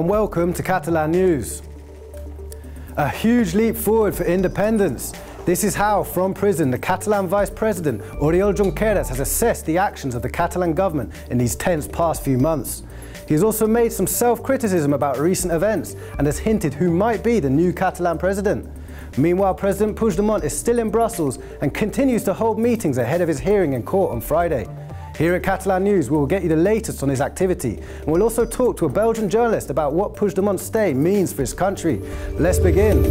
and welcome to Catalan News. A huge leap forward for independence. This is how, from prison, the Catalan Vice President Oriol Junqueras has assessed the actions of the Catalan government in these tense past few months. He has also made some self-criticism about recent events and has hinted who might be the new Catalan president. Meanwhile, President Puigdemont is still in Brussels and continues to hold meetings ahead of his hearing in court on Friday. Here at Catalan News, we will get you the latest on his activity, and we'll also talk to a Belgian journalist about what Puigdemont's stay means for his country. Let's begin.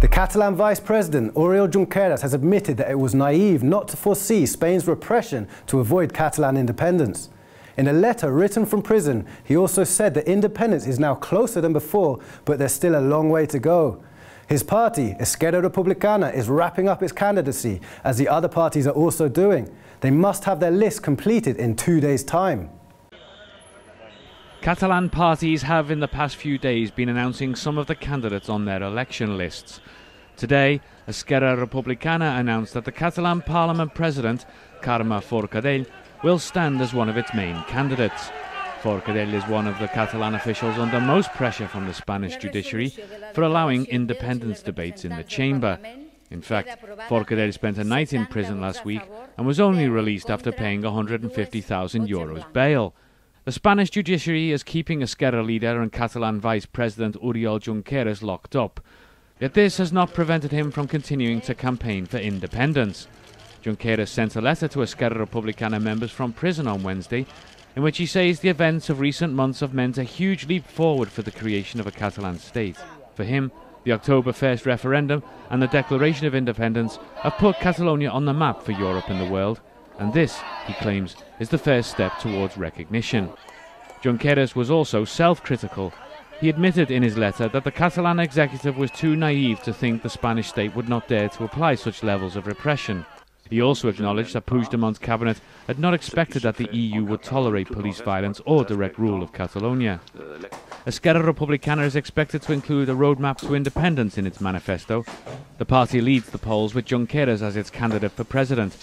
The Catalan Vice President, Oriol Junqueras, has admitted that it was naive not to foresee Spain's repression to avoid Catalan independence. In a letter written from prison, he also said that independence is now closer than before, but there's still a long way to go. His party, Esquerra Republicana, is wrapping up its candidacy, as the other parties are also doing. They must have their list completed in 2 days' time. Catalan parties have in the past few days been announcing some of the candidates on their election lists. Today, Esquerra Republicana announced that the Catalan Parliament President, Carme Forcadell, will stand as one of its main candidates. Forcadell is one of the Catalan officials under most pressure from the Spanish judiciary for allowing independence debates in the chamber. In fact, Forcadell spent a night in prison last week and was only released after paying €150,000 bail. The Spanish judiciary is keeping Esquerra leader and Catalan Vice President Oriol Junqueras locked up. Yet this has not prevented him from continuing to campaign for independence. Junqueras sent a letter to Esquerra Republicana members from prison on Wednesday in which he says the events of recent months have meant a huge leap forward for the creation of a Catalan state. For him, the October 1st referendum and the Declaration of Independence have put Catalonia on the map for Europe and the world, and this, he claims, is the first step towards recognition. Junqueras was also self-critical. He admitted in his letter that the Catalan executive was too naive to think the Spanish state would not dare to apply such levels of repression. He also acknowledged that Puigdemont's cabinet had not expected that the EU would tolerate police violence or direct rule of Catalonia. Esquerra Republicana is expected to include a roadmap to independence in its manifesto. The party leads the polls with Junqueras as its candidate for president.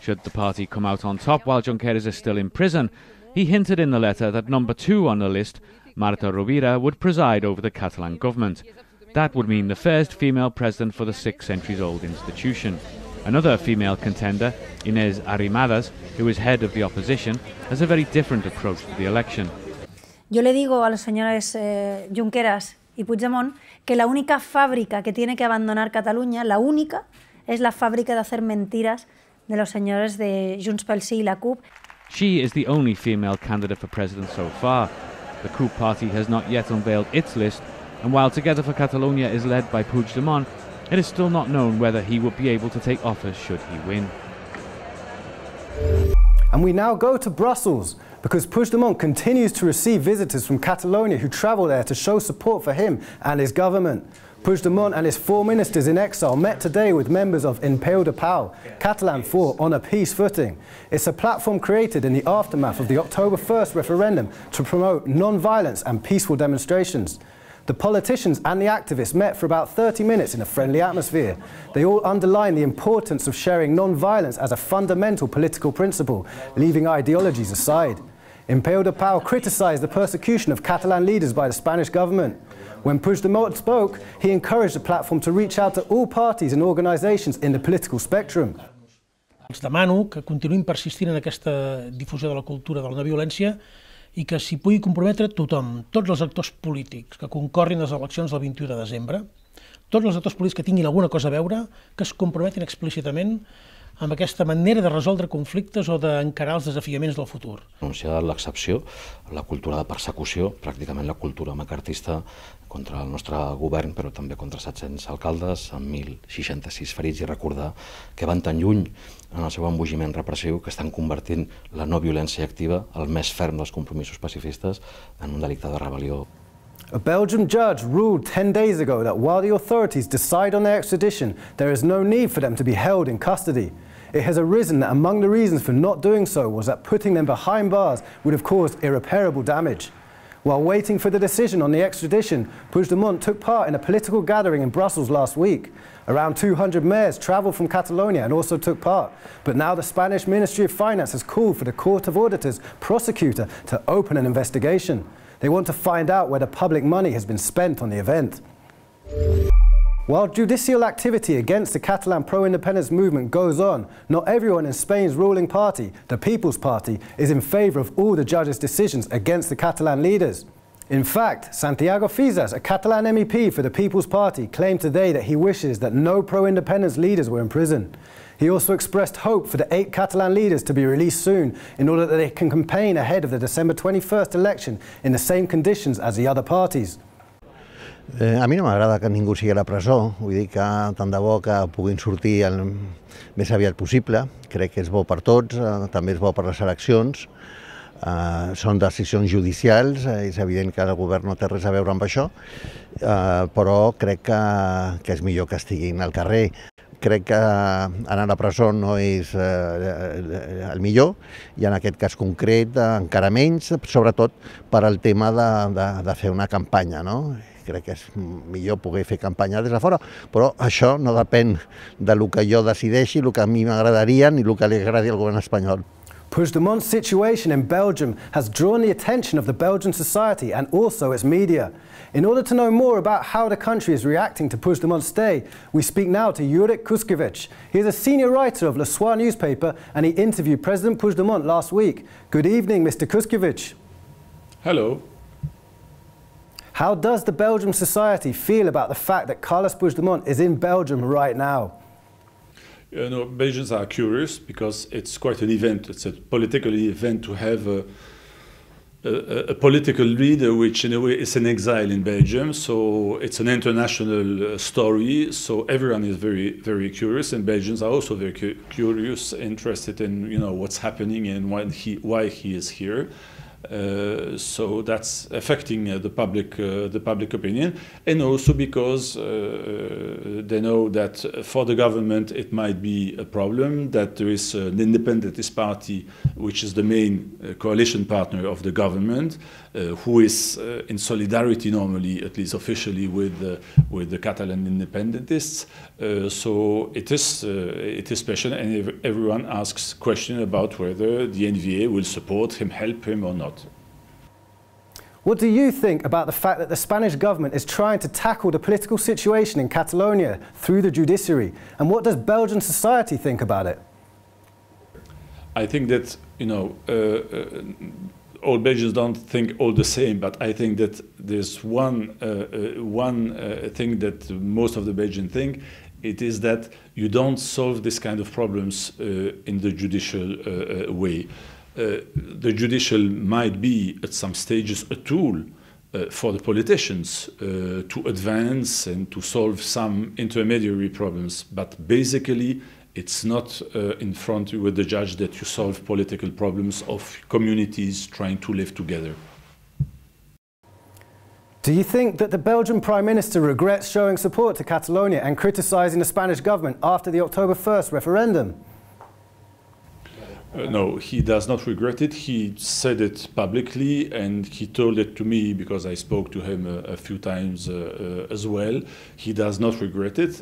Should the party come out on top while Junqueras is still in prison, he hinted in the letter that number 2 on the list, Marta Rovira, would preside over the Catalan government. That would mean the first female president for the 6 centuries-old institution. Another female contender, Inés Arrimadas, who is head of the opposition, has a very different approach to the election. Yo le digo a los señores Junqueras y Puigdemont que la única fábrica que tiene que abandonar Cataluña, la única, es la fábrica de hacer mentiras de los señores de Junts pel Sí y la CUP. She is the only female candidate for president so far. The CUP party has not yet unveiled its list, and while Together for Catalonia is led by Puigdemont, it is still not known whether he would be able to take office should he win. And we now go to Brussels, because Puigdemont continues to receive visitors from Catalonia who travel there to show support for him and his government. Puigdemont and his 4 ministers in exile met today with members of Impeo de Pau, Catalan for on a peace footing. It's a platform created in the aftermath of the October 1st referendum to promote non-violence and peaceful demonstrations. The politicians and the activists met for about 30 minutes in a friendly atmosphere. They all underline the importance of sharing non-violence as a fundamental political principle, leaving ideologies aside. Impeo de Pau criticised the persecution of Catalan leaders by the Spanish government. When Puigdemont spoke, he encouraged the platform to reach out to all parties and organisations in the political spectrum. Els demano que continuïn persistint en aquesta difusió de la cultura de la no violència i que s'hi pugui comprometre tothom, tots els actors polítics que concorrin a les eleccions del 21 de desembre, tots els actors polítics que tinguin alguna cosa a veure, que es comprometin explícitament amb aquesta manera de resoldre conflictes o d'encarar els desafiaments del futur. Anunciada l'excepció, la cultura de persecució, pràcticament la cultura macartista contra el nostre govern, però també contra 700 alcaldes, amb 1.066 ferits, i recordar que van tan lluny en el seu embogiment repressiu que estan convertint la no violència activa, el més ferm dels compromisos pacifistes, en un delicte de rebel·lió. A Belgian judge ruled 10 days ago that while the authorities decide on their extradition, there is no need for them to be held in custody. It has arisen that among the reasons for not doing so was that putting them behind bars would have caused irreparable damage. While waiting for the decision on the extradition, Puigdemont took part in a political gathering in Brussels last week. Around 200 mayors travelled from Catalonia and also took part. But now the Spanish Ministry of Finance has called for the Court of Auditors prosecutor to open an investigation. They want to find out whether public money has been spent on the event. While judicial activity against the Catalan pro-independence movement goes on, not everyone in Spain's ruling party, the People's Party, is in favour of all the judges' decisions against the Catalan leaders. In fact, Santiago Fisas, a Catalan MEP for the People's Party, claimed today that he wishes that no pro-independence leaders were in prison. He also expressed hope for the 8 Catalan leaders to be released soon in order that they can campaign ahead of the December 21st election in the same conditions as the other parties. A mi no m'agrada que ningú sigui a la presó, vull dir que tant de bo que puguin sortir el més aviat possible. Crec que és bo per tots, també és bo per les eleccions. Són decisions judicials, és evident que el govern no té res a veure amb això, però crec que és millor que estiguin al carrer. Crec que anar a la presó no és el millor, i en aquest cas concret encara menys, sobretot per al tema de fer una campanya, no? Crec que és millor poder fer campanya des de fora, però això no depèn del que jo decideixi, del que a mi m'agradaria ni del que li agradi al govern espanyol. Puigdemont's situation in Belgium has drawn the attention of the Belgian society and also its media. In order to know more about how the country is reacting to Puigdemont's stay, we speak now to Jurek Kuskevich. He is a senior writer of Le Soir newspaper and he interviewed President Puigdemont last week. Good evening, Mr. Kuskevich. Hello. How does the Belgian society feel about the fact that Carles Puigdemont is in Belgium right now? You know, Belgians are curious because it's quite an event. It's a political event to have a political leader which in a way is in exile in Belgium. So it's an international story. So everyone is very, very curious, and Belgians are also very curious, interested in, you know, what's happening and why he is here. So that's affecting the public opinion, and also because they know that for the government it might be a problem that there is an independentist party, which is the main coalition partner of the government, who is in solidarity normally, at least officially, with the Catalan independentists. So it is special, and everyone asks questions about whether the NVA will support him, help him, or not. What do you think about the fact that the Spanish government is trying to tackle the political situation in Catalonia through the judiciary? And what does Belgian society think about it? I think that, you know, all Belgians don't think all the same, but I think that there's one thing that most of the Belgians think. It is that you don't solve this kind of problems in the judicial way. The judicial might be at some stages a tool for the politicians to advance and to solve some intermediary problems, but basically it's not in front with the judge that you solve political problems of communities trying to live together. Do you think that the Belgian Prime Minister regrets showing support to Catalonia and criticising the Spanish government after the October 1st referendum? No, he does not regret it. He said it publicly, and he told it to me because I spoke to him a few times as well. He does not regret it,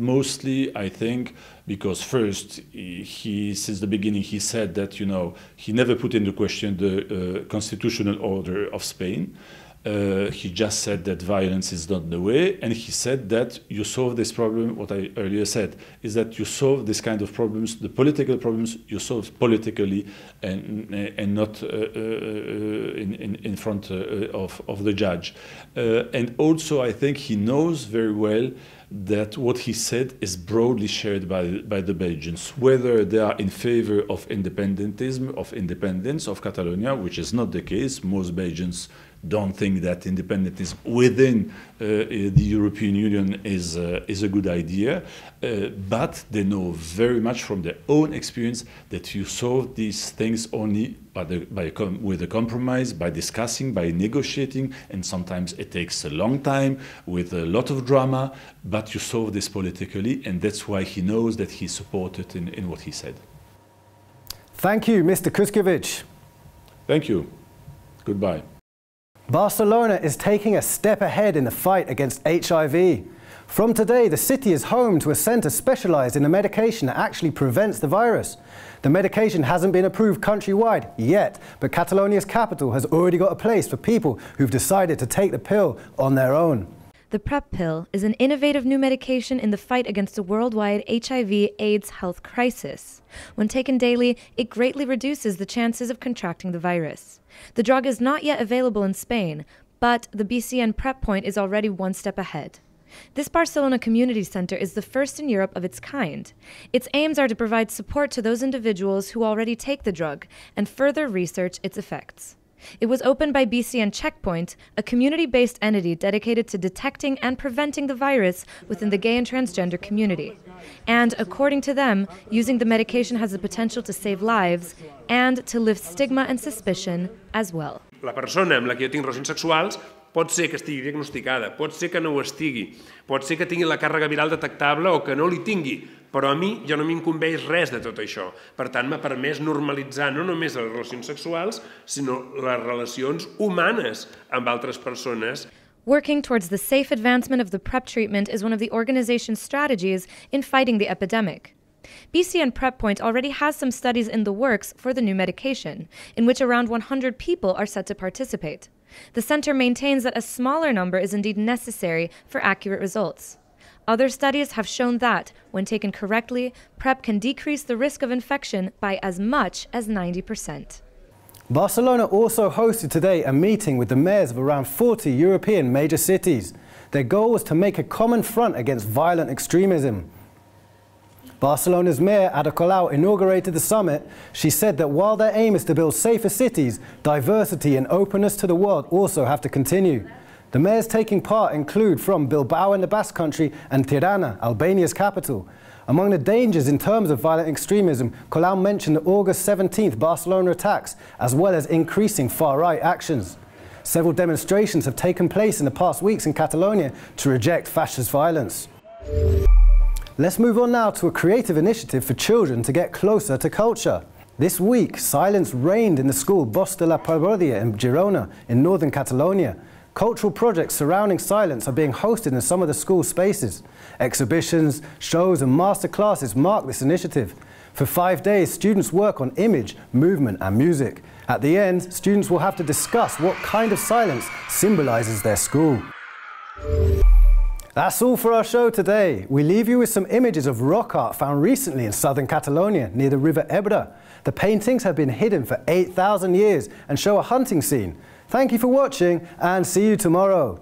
mostly, I think, because first, he, since the beginning, he said that, you know, he never put into question the constitutional order of Spain. He just said that violence is not the way, and he said that you solve this problem, what I earlier said, is that you solve this kind of problems, the political problems, you solve politically and not in front of the judge. And also I think he knows very well that what he said is broadly shared by the Belgians, whether they are in favor of independentism, of independence, of Catalonia, which is not the case. Most Belgians don't think that independentism within the European Union is a good idea, but they know very much from their own experience that you solve these things only with a compromise, by discussing, by negotiating, and sometimes it takes a long time with a lot of drama, but you solve this politically, and that's why he knows that he's supported in what he said. Thank you, Mr. Kuskevich. Thank you. Goodbye. Barcelona is taking a step ahead in the fight against HIV. From today, the city is home to a centre specialised in a medication that actually prevents the virus. The medication hasn't been approved countrywide yet, but Catalonia's capital has already got a place for people who've decided to take the pill on their own. The PrEP pill is an innovative new medication in the fight against the worldwide HIV/AIDS health crisis. When taken daily, it greatly reduces the chances of contracting the virus. The drug is not yet available in Spain, but the BCN PrEP Point is already one step ahead. This Barcelona community center is the first in Europe of its kind. Its aims are to provide support to those individuals who already take the drug and further research its effects. It was opened by BCN Checkpoint, a community-based entity dedicated to detecting and preventing the virus within the gay and transgender community. And according to them, using the medication has the potential to save lives and to lift stigma and suspicion as well. La persona amb la que jo tinc relacions sexuals pot ser que estigui diagnosticada, pot ser que no ho estigui, pot ser que tingui la càrrega viral detectable o que no li tingui, però a mi ja no m'incumbeix res de tot això. Per tant, m'ha permès normalitzar no només les relacions sexuals, sinó les relacions humanes amb altres persones. Working towards the safe advancement of the PrEP treatment is one of the organization's strategies in fighting the epidemic. BCN PrEP Point already has some studies in the works for the new medication, in which around 100 people are set to participate. The center maintains that a smaller number is indeed necessary for accurate results. Other studies have shown that, when taken correctly, PrEP can decrease the risk of infection by as much as 90%. Barcelona also hosted today a meeting with the mayors of around 40 European major cities. Their goal was to make a common front against violent extremism. Barcelona's mayor, Ada Colau, inaugurated the summit. She said that while their aim is to build safer cities, diversity and openness to the world also have to continue. The mayors taking part include from Bilbao in the Basque Country and Tirana, Albania's capital. Among the dangers in terms of violent extremism, Colau mentioned the August 17th Barcelona attacks, as well as increasing far-right actions. Several demonstrations have taken place in the past weeks in Catalonia to reject fascist violence. Let's move on now to a creative initiative for children to get closer to culture. This week, silence reigned in the school Bosc de la Parvòlia in Girona, in northern Catalonia. Cultural projects surrounding silence are being hosted in some of the school spaces. Exhibitions, shows and master classes mark this initiative. For 5 days, students work on image, movement and music. At the end, students will have to discuss what kind of silence symbolises their school. That's all for our show today. We leave you with some images of rock art found recently in southern Catalonia, near the River Ebre. The paintings have been hidden for 8,000 years and show a hunting scene. Thank you for watching and see you tomorrow.